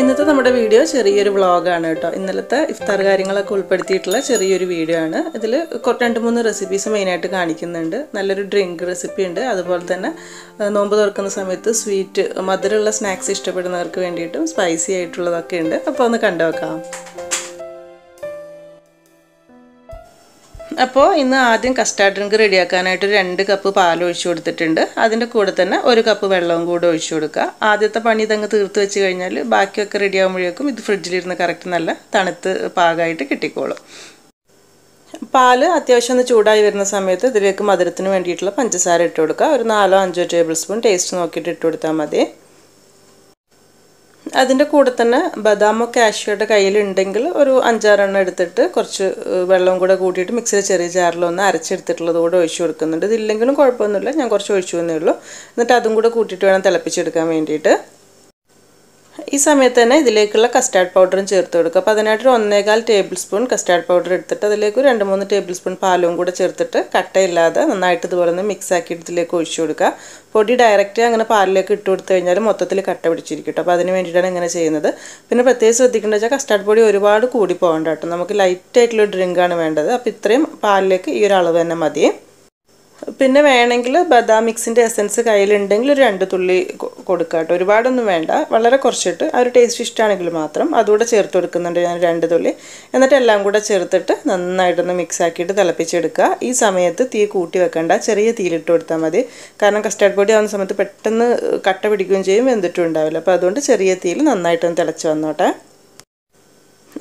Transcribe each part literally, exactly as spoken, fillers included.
ഇന്നത്തെ നമ്മുടെ വീഡിയോ ചെറിയൊരു വ്ലോഗ് ആണ് ട്ടോ. ഇന്നലത്തെ ഇഫ്താർ കാര്യങ്ങളൊക്കെ ഉൾപ്പെടുത്തിയിട്ടുള്ള ചെറിയൊരു വീഡിയോ ആണ്. ഇതിൽ രണ്ട് മൂന്ന് റെസിപ്പീസ് മെയിൻ ആയിട്ട് കാണിക്കുന്നുണ്ട്. നല്ലൊരു ഡ്രിങ്ക് റെസിപ്പി ഉണ്ട്. അതുപോലെ തന്നെ നോമ്പ് തുറക്കുന്ന സമയത്ത് സ്വീറ്റ് മധുരമുള്ള സ്നാക്സ് ഇഷ്ടപ്പെടുന്നവർക്ക് വേണ്ടിയിട്ടും സ്പൈസി ആയിട്ടുള്ളതൊക്കെ ഉണ്ട്. അപ്പോൾ ഒന്ന് കണ്ടു നോക്കാം. അപ്പോൾ ഇന്ന് ആദ്യം കസ്റ്റാർഡ് ഡ്രിങ്ക് റെഡിയാക്കാനായിട്ട് രണ്ട് കപ്പ് പാൽ ഒഴിച്ചു കൊടുത്തിട്ടുണ്ട്. അതിൻ്റെ കൂടെ തന്നെ ഒരു കപ്പ് വെള്ളവും കൂടെ ഒഴിച്ചു കൊടുക്കുക. ആദ്യത്തെ പണി ഇതങ്ങ് തീർത്ത് വെച്ച് കഴിഞ്ഞാൽ ബാക്കിയൊക്കെ റെഡിയാകുമ്പോഴേക്കും ഇത് ഫ്രിഡ്ജിലിരുന്ന് കറക്റ്റ് നല്ല തണുത്ത് പാകമായിട്ട് കിട്ടിക്കോളും. പാൽ അത്യാവശ്യം ഒന്ന് ചൂടായി വരുന്ന സമയത്ത് ഇതിലേക്ക് മധുരത്തിന് വേണ്ടിയിട്ടുള്ള പഞ്ചസാര ഇട്ട് കൊടുക്കുക. ഒരു നാലോ അഞ്ചോ ടേബിൾ സ്പൂൺ ടേസ്റ്റ് നോക്കിയിട്ട് ഇട്ട് കൊടുത്താൽ മതി. അതിൻ്റെ കൂടെ തന്നെ ബദാമോ കാഷ്യോയുടെ കയ്യിലുണ്ടെങ്കിൽ ഒരു അഞ്ചാറെണ്ണം എടുത്തിട്ട് കുറച്ച് വെള്ളവും കൂടെ കൂട്ടിയിട്ട് മിക്സിയിൽ ചെറിയ ജാറിലൊന്ന് അരച്ചെടുത്തിട്ടുള്ളത് കൂടെ ഒഴിച്ചു കൊടുക്കുന്നുണ്ട്. ഇതില്ലെങ്കിലും കുഴപ്പമൊന്നുമില്ല, ഞാൻ കുറച്ച് ഒഴിച്ചു തന്നേ ഉള്ളൂ. എന്നിട്ട് അതും കൂടെ കൂട്ടിയിട്ട് വേണം തിളപ്പിച്ചെടുക്കാൻ വേണ്ടിയിട്ട്. ഈ സമയത്ത് തന്നെ ഇതിലേക്കുള്ള കസ്റ്റാർഡ് പൗഡറും ചേർത്ത് കൊടുക്കുക. അപ്പോൾ അതിനായിട്ടൊരു ഒന്നേകാൽ ടേബിൾ സ്പൂൺ കസ്റ്റാർഡ് പൗഡർ എടുത്തിട്ട് അതിലേക്ക് രണ്ട് മൂന്ന് ടേബിൾ സ്പൂൺ പാലും കൂടെ ചേർത്തിട്ട് കട്ടയില്ലാതെ നന്നായിട്ട് ഇതുപോലെ ഒന്ന് മിക്സ് ആക്കിയിട്ട് ഇതിലേക്ക് ഒഴിച്ചു കൊടുക്കുക. പൊടി ഡയറക്റ്റ് അങ്ങനെ പാലിലേക്ക് ഇട്ട് കൊടുത്തു കഴിഞ്ഞാൽ മൊത്തത്തിൽ കട്ട പിടിച്ചിരിക്കും. അപ്പോൾ അതിന് വേണ്ടിയിട്ടാണ് ഇങ്ങനെ ചെയ്യുന്നത്. പിന്നെ പ്രത്യേകം ശ്രദ്ധിക്കേണ്ടത് വെച്ചാൽ കസ്റ്റാർഡ് പൊടി ഒരുപാട് കൂടി പോകണ്ട കേട്ടോ. നമുക്ക് ലൈറ്റായിട്ടുള്ള ഡ്രിങ്കാണ് വേണ്ടത്. അപ്പോൾ ഇത്രയും പാലിലേക്ക് ഈ ഒരു അളവ് തന്നെ മതി. പിന്നെ വേണമെങ്കിൽ ബദാം മിക്സിൻ്റെ എസൻസ് കയ്യിലുണ്ടെങ്കിൽ ഒരു രണ്ട് തുള്ളി കൊടുക്കുക കേട്ടോ. ഒരുപാടൊന്നും വേണ്ട, വളരെ കുറച്ചിട്ട് ആ ഒരു ടേസ്റ്റ് ഇഷ്ടമാണെങ്കിൽ മാത്രം അതുകൂടെ ചേർത്ത് കൊടുക്കുന്നുണ്ട് ഞാൻ രണ്ട് തുള്ളി. എന്നിട്ട് എല്ലാം കൂടെ ചേർത്തിട്ട് നന്നായിട്ടൊന്ന് മിക്സ് ആക്കിയിട്ട് തിളപ്പിച്ചെടുക്കുക. ഈ സമയത്ത് തീ കൂട്ടി വെക്കേണ്ട, ചെറിയ തീയിലിട്ട് കൊടുത്താൽ മതി. കാരണം കസ്റ്റാർഡ് പൊടി ആവുന്ന സമയത്ത് പെട്ടെന്ന് കട്ട പിടിക്കുകയും ചെയ്യും, വെന്തിട്ടും ഉണ്ടാവില്ല. അപ്പോൾ അതുകൊണ്ട് ചെറിയ തീയിൽ നന്നായിട്ടൊന്ന് തിളച്ച് വന്നോട്ടെ.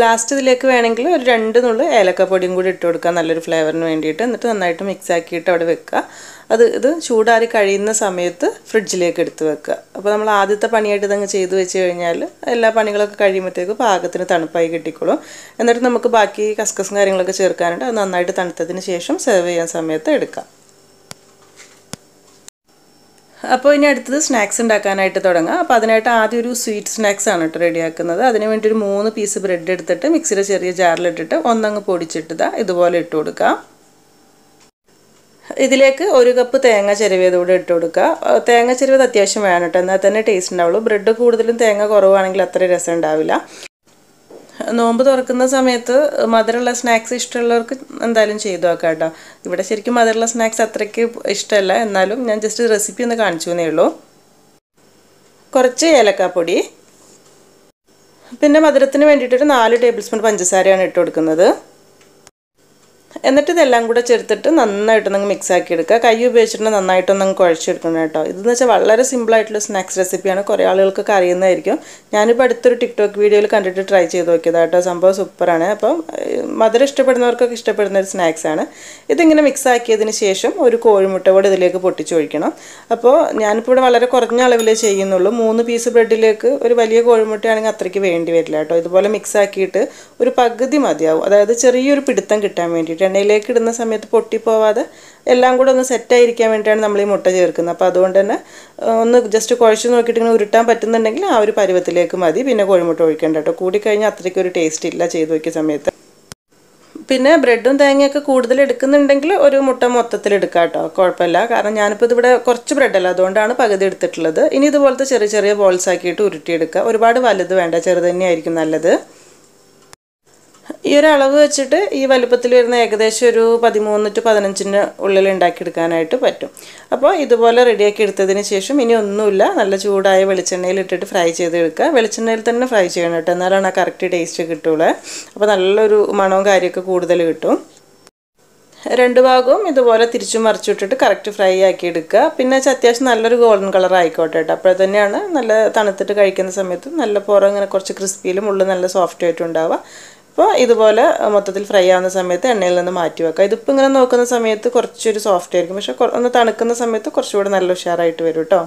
ലാസ്റ്റ് ഇതിലേക്ക് വേണമെങ്കിൽ ഒരു രണ്ട് നുള്ളു ഏലക്കപ്പൊടിയും കൂടി ഇട്ട് കൊടുക്കുക, നല്ലൊരു ഫ്ലേവറിന് വേണ്ടിയിട്ട്. എന്നിട്ട് നന്നായിട്ട് മിക്സ് ആക്കിയിട്ട് അവിടെ വെക്കുക. അത് ഇത് ചൂടാറി കഴിയുന്ന സമയത്ത് ഫ്രിഡ്ജിലേക്ക് എടുത്ത് വെക്കുക. അപ്പോൾ നമ്മൾ ആദ്യത്തെ പണിയായിട്ട് ഇതങ്ങ് ചെയ്ത് വെച്ച് കഴിഞ്ഞാൽ എല്ലാ പണികളൊക്കെ കഴിയുമ്പോഴത്തേക്ക് പാകത്തിന് തണുപ്പായി കിട്ടിക്കോളും. എന്നിട്ട് നമുക്ക് ബാക്കി കസ്കസും കാര്യങ്ങളൊക്കെ ചേർക്കാനുണ്ട്. അത് നന്നായിട്ട് തണുത്തതിന് ശേഷം സെർവ് ചെയ്യാൻ സമയത്ത് എടുക്കാം. അപ്പോൾ ഇനി അടുത്തത് സ്നാക്സ് ഉണ്ടാക്കാനായിട്ട് തുടങ്ങാം. അപ്പോൾ അതിനായിട്ട് ആദ്യം ഒരു സ്വീറ്റ് സ്നാക്സ് ആണ് കേട്ടോ റെഡിയാക്കുന്നത്. അതിന് വേണ്ടി ഒരു മൂന്ന് പീസ് ബ്രെഡ് എടുത്തിട്ട് മിക്സിയുടെ ചെറിയ ജാറിലിട്ടിട്ട് ഒന്നങ്ങ് പൊടിച്ചിട്ടതാ ഇതുപോലെ ഇട്ട് കൊടുക്കാം. ഇതിലേക്ക് ഒരു കപ്പ് തേങ്ങ ചിരവിയത് കൂടെ ഇട്ട് കൊടുക്കുക. തേങ്ങ ചിരവിയത് അത്യാവശ്യം വേണം കേട്ടോ, എന്നാൽ തന്നെ ടേസ്റ്റ് ഉണ്ടാവുള്ളൂ. ബ്രെഡ് കൂടുതലും തേങ്ങ കുറവാണെങ്കിൽ അത്ര രസം ഉണ്ടാവില്ല. നോമ്പ് തുറക്കുന്ന സമയത്ത് മധുരമുള്ള സ്നാക്സ് ഇഷ്ടമുള്ളവർക്ക് എന്തായാലും ചെയ്തു നോക്കാം കേട്ടോ. ഇവിടെ ശരിക്കും മധുരമുള്ള സ്നാക്സ് അത്രയ്ക്ക് ഇഷ്ടമല്ല, എന്നാലും ഞാൻ ജസ്റ്റ് റെസിപ്പി ഒന്ന് കാണിച്ചു എന്നേ ഉള്ളൂ. കുറച്ച് ഏലക്കാപ്പൊടി, പിന്നെ മധുരത്തിന് വേണ്ടിയിട്ടൊരു നാല് ടേബിൾ സ്പൂൺ പഞ്ചസാരയാണ് ഇട്ട് കൊടുക്കുന്നത്. എന്നിട്ട് ഇതെല്ലാം കൂടെ ചേർത്തിട്ട് നന്നായിട്ടൊന്നങ്ങ് മിക്സ് ആക്കി എടുക്കുക. കൈ ഉപയോഗിച്ചിട്ട് നന്നായിട്ടൊന്നങ്ങ് കുഴച്ചെടുക്കണം കേട്ടോ. ഇതെന്ന് വെച്ചാൽ വളരെ സിമ്പിളായിട്ടുള്ള സ്നാക്സ് റെസിപ്പിയാണ്, കുറേ ആളുകൾക്കൊക്കെ അറിയുന്നതായിരിക്കും. ഞാനിപ്പോൾ അടുത്തൊരു ടിക്ടോക്ക് വീഡിയോയിൽ കണ്ടിട്ട് ട്രൈ ചെയ്ത് നോക്കിയത് കേട്ടോ. സംഭവം സൂപ്പറാണ്. അപ്പം മധുരം ഇഷ്ടപ്പെടുന്നവർക്കൊക്കെ ഇഷ്ടപ്പെടുന്ന ഒരു സ്നാക്സാണ്. ഇതിങ്ങനെ മിക്സ് ആക്കിയതിന് ശേഷം ഒരു കോഴിമുട്ട കൂടെ ഇതിലേക്ക് പൊട്ടിച്ചൊഴിക്കണം. അപ്പോൾ ഞാനിപ്പോൾ ഇവിടെ വളരെ കുറഞ്ഞ അളവിലേ ചെയ്യുന്നുള്ളൂ. മൂന്ന് പീസ് ബ്രെഡിലേക്ക് ഒരു വലിയ കോഴിമുട്ടയാണെങ്കിൽ അത്രയ്ക്ക് വേണ്ടി വരില്ല കേട്ടോ. ഇതുപോലെ മിക്സ് ആക്കിയിട്ട് ഒരു പകുതി മതിയാവും. അതായത് ചെറിയൊരു പിടുത്തം കിട്ടാൻ വേണ്ടിയിട്ട് എണ്ണയിലേക്ക് ഇടുന്ന സമയത്ത് പൊട്ടിപ്പോവാതെ എല്ലാം കൂടെ ഒന്ന് സെറ്റായിരിക്കാൻ വേണ്ടിയിട്ടാണ് നമ്മൾ ഈ മുട്ട ചേർക്കുന്നത്. അപ്പോൾ അതുകൊണ്ട് തന്നെ ഒന്ന് ജസ്റ്റ് കുഴച്ച് നോക്കിയിട്ട് ഇങ്ങനെ ഉരുട്ടാൻ പറ്റുന്നുണ്ടെങ്കിൽ ആ ഒരു പരുവത്തിലേക്ക് മതി. പിന്നെ കോഴിമുട്ട ഒഴിക്കേണ്ട കേട്ടോ, കൂടിക്കഴിഞ്ഞാൽ അത്രയ്ക്ക് ഒരു ടേസ്റ്റ് ഇല്ല ചെയ്ത് നോക്കിയ സമയത്ത്. പിന്നെ ബ്രെഡും തേങ്ങയൊക്കെ കൂടുതൽ എടുക്കുന്നുണ്ടെങ്കിൽ ഒരു മുട്ട മൊത്തത്തിൽ എടുക്കാം കേട്ടോ, കുഴപ്പമില്ല. കാരണം ഞാനിപ്പോൾ ഇതിവിടെ കുറച്ച് ബ്രെഡല്ല, അതുകൊണ്ടാണ് പകുതി എടുത്തിട്ടുള്ളത്. ഇനി ഇതുപോലത്തെ ചെറിയ ചെറിയ ബോൾസ് ആക്കിയിട്ട് ഉരുട്ടിയെടുക്കുക. ഒരുപാട് വലുത് വേണ്ട, ചെറുത് തന്നെയായിരിക്കും നല്ലത്. ഈ ഒരു അളവ് വെച്ചിട്ട് ഈ വലുപ്പത്തിൽ വരുന്ന ഏകദേശം ഒരു പതിമൂന്ന് ടു പതിനഞ്ചിന് ഉള്ളിൽ ഉണ്ടാക്കിയെടുക്കാനായിട്ട് പറ്റും. അപ്പോൾ ഇതുപോലെ റെഡിയാക്കി എടുത്തതിന് ശേഷം ഇനി ഒന്നുമില്ല, നല്ല ചൂടായ വെളിച്ചെണ്ണയിൽ ഇട്ടിട്ട് ഫ്രൈ ചെയ്തെടുക്കുക. വെളിച്ചെണ്ണയിൽ തന്നെ ഫ്രൈ ചെയ്യണം കേട്ടോ, എന്നാലാണ് ആ കറക്റ്റ് ടേസ്റ്റ് കിട്ടുള്ളൂ. അപ്പോൾ നല്ലൊരു മണവും കാര്യമൊക്കെ കൂടുതൽ കിട്ടും. രണ്ട് ഭാഗവും ഇതുപോലെ തിരിച്ചു മറിച്ചിട്ടിട്ട് കറക്റ്റ് ഫ്രൈ ആക്കി എടുക്കുക. പിന്നെ അത്യാവശ്യം നല്ലൊരു ഗോൾഡൻ കളർ ആയിക്കോട്ടെ കേട്ടോ. അപ്പോൾ തന്നെയാണ് നല്ല തണുത്തിട്ട് കഴിക്കുന്ന സമയത്ത് നല്ല പുറം ഇങ്ങനെ കുറച്ച് ക്രിസ്പിയിലും ഉള്ളിൽ നല്ല സോഫ്റ്റ് ആയിട്ടുണ്ടാവുക. അപ്പോൾ ഇതുപോലെ മൊത്തത്തിൽ ഫ്രൈ ആവുന്ന സമയത്ത് എണ്ണയിൽ നിന്ന് മാറ്റി വെക്കുക. ഇതിപ്പോൾ ഇങ്ങനെ നോക്കുന്ന സമയത്ത് കുറച്ചൊരു സോഫ്റ്റ് ആയിരിക്കും, പക്ഷേ ഒന്ന് തണുക്കുന്ന സമയത്ത് കുറച്ചുകൂടെ നല്ല ഉഷാറായിട്ട് വരും കേട്ടോ.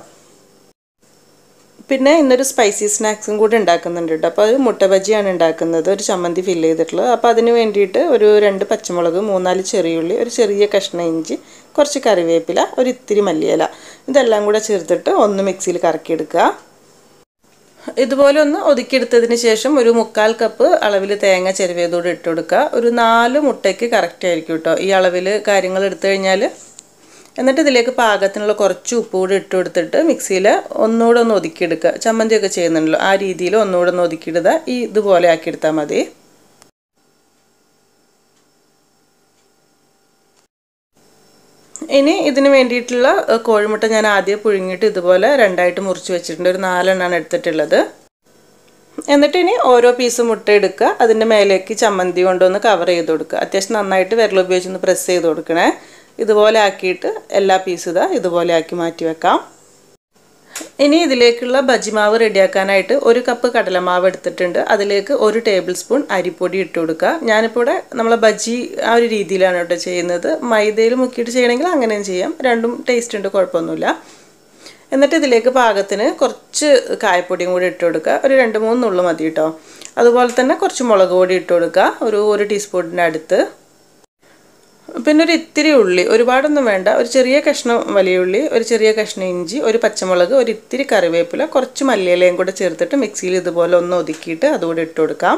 പിന്നെ ഇന്നൊരു സ്പൈസി സ്നാക്സും കൂടി ഉണ്ടാക്കുന്നുണ്ട് കേട്ടോ. അപ്പോൾ അത് മുട്ട ബജിയാണ് ഉണ്ടാക്കുന്നത്, ഒരു ചമ്മന്തി ഫില്ല് ചെയ്തിട്ടുള്ളത്. അപ്പോൾ അതിന് വേണ്ടിയിട്ട് ഒരു രണ്ട് പച്ചമുളക്, മൂന്നാല് ചെറിയുള്ളി, ഒരു ചെറിയ കഷ്ണം ഇഞ്ചി, കുറച്ച് കറിവേപ്പില, ഒരു ഇത്തിരി മല്ലിയില ഇതെല്ലാം കൂടി ചേർത്തിട്ട് ഒന്ന് മിക്സിയിൽ കറക്കി എടുക്കുക. ഇതുപോലെ ഒന്ന് ഒതുക്കിയെടുത്തതിന് ശേഷം ഒരു മുക്കാൽ കപ്പ് അളവിൽ തേങ്ങ ചിരവിയതോടെ ഇട്ട് കൊടുക്കുക. ഒരു നാല് മുട്ടയ്ക്ക് കറക്റ്റ് ആയിരിക്കും കേട്ടോ ഈ അളവിൽ കാര്യങ്ങൾ എടുത്തു കഴിഞ്ഞാൽ. എന്നിട്ട് ഇതിലേക്ക് പാകത്തിനുള്ള കുറച്ച് ഉപ്പ് കൂടി ഇട്ട് കൊടുത്തിട്ട് മിക്സിയിൽ ഒന്നുകൂടെ ഒന്ന് ഒതുക്കിയെടുക്കുക. ചമ്മന്തിയൊക്കെ ചെയ്യുന്നുണ്ടല്ലോ ആ രീതിയിൽ ഒന്നുകൂടെ ഒന്ന് ഒതുക്കിയിടുക. ഈ ഇതുപോലെ ആക്കിയെടുത്താൽ മതി. ഇനി ഇതിന് വേണ്ടിയിട്ടുള്ള കോഴിമുട്ട ഞാൻ ആദ്യം പുഴുങ്ങിയിട്ട് ഇതുപോലെ രണ്ടായിട്ട് മുറിച്ച് വെച്ചിട്ടുണ്ട്. ഒരു നാലെണ്ണാണ് എടുത്തിട്ടുള്ളത്. എന്നിട്ട് ഇനി ഓരോ പീസ് മുട്ട എടുക്കുക. അതിൻ്റെ മേലേക്ക് ചമ്മന്തി കൊണ്ടൊന്ന് കവർ ചെയ്ത് കൊടുക്കുക. അത്യാവശ്യം നന്നായിട്ട് വിരൽ ഉപയോഗിച്ചൊന്ന് പ്രസ് ചെയ്ത് കൊടുക്കണേ. ഇതുപോലെ ആക്കിയിട്ട് എല്ലാ പീസും ഇതാ ഇതുപോലെ ആക്കി മാറ്റി വെക്കാം. ഇനി ഇതിലേക്കുള്ള ബജിമാവ് റെഡിയാക്കാനായിട്ട് ഒരു കപ്പ് കടലമാവ് എടുത്തിട്ടുണ്ട്. അതിലേക്ക് ഒരു ടേബിൾ സ്പൂൺ അരിപ്പൊടി ഇട്ട് കൊടുക്കുക. ഞാനിപ്പോൾ ഇവിടെ നമ്മളെ ബജി ആ ഒരു രീതിയിലാണ് കേട്ടോ ചെയ്യുന്നത്. മൈദയിൽ മുക്കിയിട്ട് ചെയ്യണമെങ്കിൽ അങ്ങനെയും ചെയ്യാം. രണ്ടും ടേസ്റ്റ് ഉണ്ട്, കുഴപ്പമൊന്നുമില്ല. എന്നിട്ട് ഇതിലേക്ക് പാകത്തിന് കുറച്ച് കായപ്പൊടിയും കൂടി ഇട്ട് കൊടുക്കുക. ഒരു രണ്ട് മൂന്ന് നുള്ളു മതി കേട്ടോ. അതുപോലെ തന്നെ കുറച്ച് മുളക് പൊടി ഇട്ട് കൊടുക്കുക, ഒരു ഒരു ടീസ്പൂണിൻ്റെ അടുത്ത്. പിന്നെ ഒരു ഇത്തിരി ഉള്ളി, ഒരുപാടൊന്നും വേണ്ട. ഒരു ചെറിയ കഷ്ണം വലിയ ഉള്ളി, ഒരു ചെറിയ കഷ്ണം ഇഞ്ചി, ഒരു പച്ചമുളക്, ഒരു ഇത്തിരി കറിവേപ്പില, കുറച്ച് മല്ലിയിലയും കൂടെ ചേർത്തിട്ട് മിക്സിയിൽ ഇതുപോലെ ഒന്ന് ഒതുക്കിയിട്ട് അതുകൂടെ ഇട്ട് കൊടുക്കാം.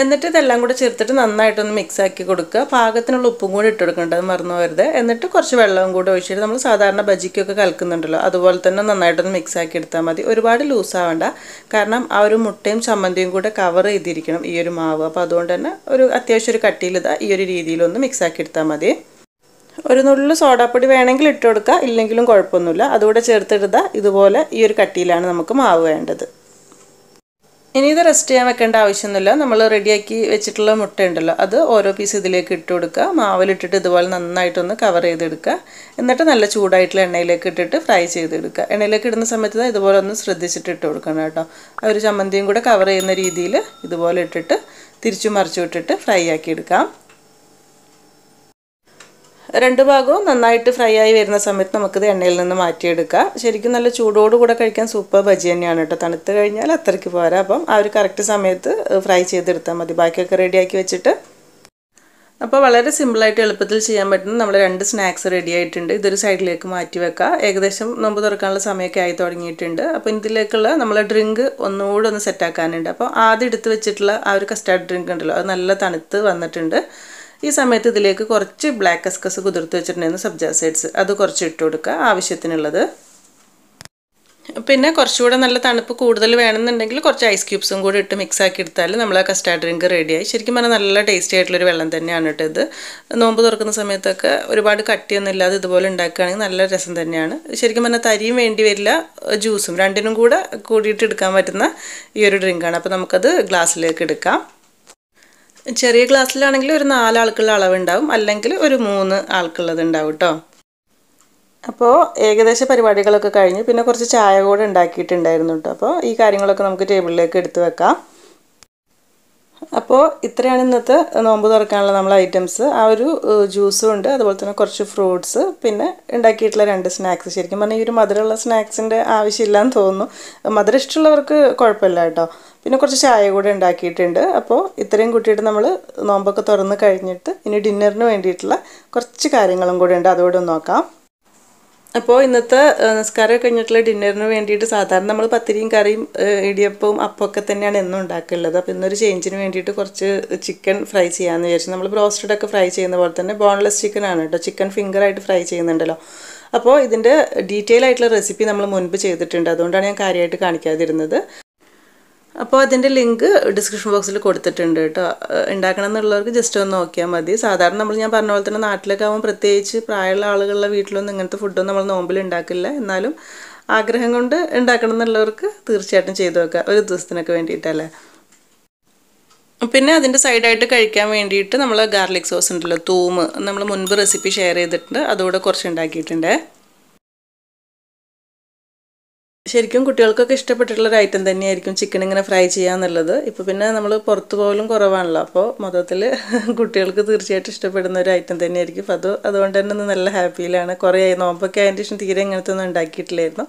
എന്നിട്ട് ഇതെല്ലാം കൂടെ ചേർത്തിട്ട് നന്നായിട്ടൊന്ന് മിക്സാക്കി കൊടുക്കുക. പാകത്തിനുള്ള ഉപ്പും കൂടി ഇട്ട് കൊടുക്കേണ്ടത് മറന്നു വരുത്. എന്നിട്ട് കുറച്ച് വെള്ളവും കൂടെ ഒഴിച്ചിട്ട് നമ്മൾ സാധാരണ ബജിക്കൊക്കെ കലക്കുന്നുണ്ടല്ലോ അതുപോലെ തന്നെ നന്നായിട്ടൊന്ന് മിക്സാക്കി എടുത്താൽ മതി. ഒരുപാട് ലൂസാവേണ്ട, കാരണം ആ ഒരു മുട്ടയും ചമ്മന്തിയും കൂടെ കവർ ചെയ്തിരിക്കണം ഈ ഒരു മാവ്. അപ്പോൾ അതുകൊണ്ട് തന്നെ ഒരു അത്യാവശ്യം ഒരു കട്ടിയിലിതാ ഈ ഒരു രീതിയിലൊന്ന് മിക്സാക്കി എടുത്താൽ മതി. ഒരു നുള്ളു സോഡാപ്പൊടി വേണമെങ്കിൽ ഇട്ട് കൊടുക്കുക, ഇല്ലെങ്കിലും കുഴപ്പമൊന്നുമില്ല. അതുകൂടെ ചേർത്തിടുക. ഇതുപോലെ ഈ ഒരു കട്ടിയിലാണ് നമുക്ക് മാവ് വേണ്ടത്. ഇനി ഇത് റെസ്റ്റ് ചെയ്യാൻ വെക്കേണ്ട ആവശ്യമൊന്നുമില്ല. നമ്മൾ റെഡിയാക്കി വെച്ചിട്ടുള്ള മുട്ട ഉണ്ടല്ലോ അത് ഓരോ പീസ് ഇതിലേക്ക് ഇട്ട് കൊടുക്കുക. മാവിലിട്ടിട്ട് ഇതുപോലെ നന്നായിട്ടൊന്ന് കവർ ചെയ്തെടുക്കുക. എന്നിട്ട് നല്ല ചൂടായിട്ടുള്ള എണ്ണയിലേക്ക് ഇട്ടിട്ട് ഫ്രൈ ചെയ്തെടുക്കുക. എണ്ണയിലേക്ക് ഇടുന്ന സമയത്ത് ഇതുപോലെ ഒന്ന് ശ്രദ്ധിച്ചിട്ട് ഇട്ട് കൊടുക്കണം കേട്ടോ. ആ ഒരു ചമ്മന്തിയും കൂടെ കവർ ചെയ്യുന്ന രീതിയിൽ ഇതുപോലെ ഇട്ടിട്ട് തിരിച്ചു മറിച്ചു ഇട്ടിട്ട് ഫ്രൈ ആക്കി എടുക്കാം. രണ്ട് ഭാഗവും നന്നായിട്ട് ഫ്രൈ ആയി വരുന്ന സമയത്ത് നമുക്കിത് എണ്ണയിൽ നിന്ന് മാറ്റിയെടുക്കാം. ശരിക്കും നല്ല ചൂടോടുകൂടെ കഴിക്കാൻ സൂപ്പർ ബജി തന്നെയാണ് കേട്ടോ. തണുത്ത് കഴിഞ്ഞാൽ അത്രയ്ക്ക് പോരാ. അപ്പം ആ ഒരു കറക്റ്റ് സമയത്ത് ഫ്രൈ ചെയ്തെടുത്താൽ മതി. ബാക്കിയൊക്കെ റെഡിയാക്കി വെച്ചിട്ട് അപ്പോൾ വളരെ സിമ്പിളായിട്ട് എളുപ്പത്തിൽ ചെയ്യാൻ പറ്റുന്ന നമ്മൾ രണ്ട് സ്നാക്സ് റെഡി ആയിട്ടുണ്ട്. ഇതൊരു സൈഡിലേക്ക് മാറ്റി വെക്കുക. ഏകദേശം നോമ്പ് തുറക്കാനുള്ള സമയമൊക്കെ ആയി തുടങ്ങിയിട്ടുണ്ട്. അപ്പോൾ ഇതിലേക്കുള്ള നമ്മൾ ഡ്രിങ്ക് ഒന്നുകൂടെ ഒന്ന് സെറ്റാക്കാനുണ്ട്. അപ്പോൾ ആദ്യം എടുത്ത് വെച്ചിട്ടുള്ള ആ ഒരു കസ്റ്റാർഡ് ഡ്രിങ്ക് ഉണ്ടല്ലോ അത് നല്ല തണുത്ത് വന്നിട്ടുണ്ട്. ഈ സമയത്ത് ഇതിലേക്ക് കുറച്ച് ബ്ലാക്ക് കസ്കസ് കുതിർത്ത് വെച്ചിട്ടുണ്ടായിരുന്നു, സബ്ജാ സീഡ്സ്. അത് കുറച്ച് ഇട്ട് കൊടുക്കുക, ആവശ്യത്തിനുള്ളത്. പിന്നെ കുറച്ചുകൂടെ നല്ല തണുപ്പ് കൂടുതൽ വേണമെന്നുണ്ടെങ്കിൽ കുറച്ച് ഐസ് ക്യൂബ്സും കൂടി ഇട്ട് മിക്സ് ആക്കി എടുത്താൽ നമ്മൾ ആ കസ്റ്റാർഡ് ഡ്രിങ്ക് റെഡിയായി. ശരിക്കും പറഞ്ഞാൽ നല്ല ടേസ്റ്റി ആയിട്ടുള്ളൊരു വെള്ളം തന്നെയാണ് കേട്ടോ ഇത്. നോമ്പ് തുറക്കുന്ന സമയത്തൊക്കെ ഒരുപാട് കട്ടിയൊന്നും ഇല്ലാതെ ഇതുപോലെ ഉണ്ടാക്കുകയാണെങ്കിൽ നല്ല രസം തന്നെയാണ്. ശരിക്കും പറഞ്ഞാൽ തരിയും വേണ്ടി വരില്ല, ജ്യൂസും രണ്ടിനും കൂടെ കൂടിയിട്ട് എടുക്കാൻ പറ്റുന്ന ഈ ഒരു ഡ്രിങ്കാണ്. അപ്പോൾ നമുക്കത് ഗ്ലാസ്സിലേക്ക് എടുക്കാം. ചെറിയ ഗ്ലാസ്സിലാണെങ്കിൽ ഒരു നാലാൾക്കുള്ള അളവുണ്ടാവും, അല്ലെങ്കിൽ ഒരു മൂന്ന് ആൾക്കുള്ളത് ഉണ്ടാവും കേട്ടോ. അപ്പോൾ ഏകദേശ പരിപാടികളൊക്കെ കഴിഞ്ഞ് പിന്നെ കുറച്ച് ചായ കൂടെ ഉണ്ടാക്കിയിട്ടുണ്ടായിരുന്നു കേട്ടോ. അപ്പോൾ ഈ കാര്യങ്ങളൊക്കെ നമുക്ക് ടേബിളിലേക്ക് എടുത്ത് വെക്കാം. അപ്പോൾ ഇത്രയാണ് ഇന്നത്തെ നോമ്പ് തുറക്കാനുള്ള നമ്മളെ ഐറ്റംസ്. ആ ഒരു ജ്യൂസും ഉണ്ട്, അതുപോലെ തന്നെ കുറച്ച് ഫ്രൂട്ട്സ്, പിന്നെ ഉണ്ടാക്കിയിട്ടുള്ള രണ്ട് സ്നാക്സ്. ശരിക്കും പറഞ്ഞാൽ ഈ ഒരു മധുരമുള്ള സ്നാക്സിൻ്റെ ആവശ്യമില്ലാന്ന് തോന്നുന്നു. മധുരം ഇഷ്ടമുള്ളവർക്ക് കുഴപ്പമില്ല കേട്ടോ. പിന്നെ കുറച്ച് ചായ കൂടെ ഉണ്ടാക്കിയിട്ടുണ്ട്. അപ്പോൾ ഇത്രയും കൂട്ടിയിട്ട് നമ്മൾ നോമ്പൊക്കെ തുറന്ന് കഴിഞ്ഞിട്ട് ഇനി ഡിന്നറിന് വേണ്ടിയിട്ടുള്ള കുറച്ച് കാര്യങ്ങളും കൂടെ ഉണ്ട്, അതോടെ നോക്കാം. അപ്പോൾ ഇന്നത്തെ നിസ്കാരം കഴിഞ്ഞിട്ടുള്ള ഡിന്നറിന് വേണ്ടിയിട്ട് സാധാരണ നമ്മൾ പത്തിരിയും കറിയും ഇടിയപ്പവും അപ്പമൊക്കെ തന്നെയാണ് എന്നും ഉണ്ടാക്കുള്ളത്. അപ്പോൾ ഇന്നൊരു ചേഞ്ചിന് വേണ്ടിയിട്ട് കുറച്ച് ചിക്കൻ ഫ്രൈ ചെയ്യാമെന്ന് വിചാരിച്ചു. നമ്മൾ ബ്രോസ്റ്റഡൊക്കെ ഫ്രൈ ചെയ്യുന്ന പോലെ തന്നെ ബോൺലെസ് ചിക്കനാണ് കേട്ടോ. ചിക്കൻ ഫിംഗറായിട്ട് ഫ്രൈ ചെയ്യുന്നുണ്ടല്ലോ. അപ്പോൾ ഇതിൻ്റെ ഡീറ്റെയിൽ ആയിട്ടുള്ള റെസിപ്പി നമ്മൾ മുൻപ് ചെയ്തിട്ടുണ്ട്, അതുകൊണ്ടാണ് ഞാൻ കാര്യമായിട്ട് കാണിക്കാതിരുന്നത്. അപ്പോൾ അതിൻ്റെ ലിങ്ക് ഡിസ്ക്രിപ്ഷൻ ബോക്സിൽ കൊടുത്തിട്ടുണ്ട് കേട്ടോ. ഉണ്ടാക്കണം എന്നുള്ളവർക്ക് ജസ്റ്റ് ഒന്ന് നോക്കിയാൽ മതി. സാധാരണ നമ്മൾ ഞാൻ പറഞ്ഞ പോലെ തന്നെ നാട്ടിലൊക്കെ ആകുമ്പോൾ പ്രത്യേകിച്ച് പ്രായമുള്ള ആളുകളുടെ വീട്ടിലൊന്നും ഇങ്ങനത്തെ ഫുഡൊന്നും നമ്മൾ നോമ്പിൽ ഉണ്ടാക്കില്ല. എന്നാലും ആഗ്രഹം കൊണ്ട് ഉണ്ടാക്കണം എന്നുള്ളവർക്ക് തീർച്ചയായിട്ടും ചെയ്തു വെക്കുക, ഒരു ദിവസത്തിനൊക്കെ വേണ്ടിയിട്ടല്ലേ. പിന്നെ അതിൻ്റെ സൈഡായിട്ട് കഴിക്കാൻ വേണ്ടിയിട്ട് നമ്മൾ ഗാർലിക് സോസ് ഉണ്ടല്ലോ, തൂമ്, നമ്മൾ മുൻപ് റെസിപ്പി ഷെയർ ചെയ്തിട്ടുണ്ട്, അതുകൂടെ കുറച്ച് ഉണ്ടാക്കിയിട്ടുണ്ട്. ശരിക്കും കുട്ടികൾക്കൊക്കെ ഇഷ്ടപ്പെട്ടിട്ടുള്ളൊരു ഐറ്റം തന്നെയായിരിക്കും ചിക്കൻ ഇങ്ങനെ ഫ്രൈ ചെയ്യാന്നുള്ളത്. ഇപ്പോൾ പിന്നെ നമ്മൾ പുറത്തു പോകലും കുറവാണല്ലോ. അപ്പോൾ മൊത്തത്തിൽ കുട്ടികൾക്ക് തീർച്ചയായിട്ടും ഇഷ്ടപ്പെടുന്ന ഒരു ഐറ്റം തന്നെയായിരിക്കും. അപ്പോൾ അത് അതുകൊണ്ട് തന്നെ നല്ല ഹാപ്പിയിലാണ്. കുറേ നോമ്പൊക്കെ അതിൻ്റെ ശേഷം തീരെ ഇങ്ങനത്തെ ഒന്നും ഉണ്ടാക്കിയിട്ടില്ലായിരുന്നു.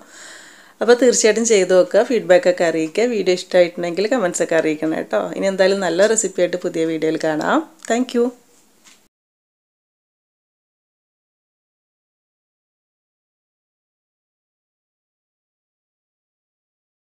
അപ്പോൾ തീർച്ചയായിട്ടും ചെയ്ത് നോക്കുക, ഫീഡ്ബാക്കൊക്കെ അറിയിക്കുക. വീഡിയോ ഇഷ്ടമായിട്ടുണ്ടെങ്കിൽ കമൻസൊക്കെ അറിയിക്കണം കേട്ടോ. ഇനി എന്തായാലും നല്ല റെസിപ്പിയായിട്ട് പുതിയ വീഡിയോയിൽ കാണാം. Thank U.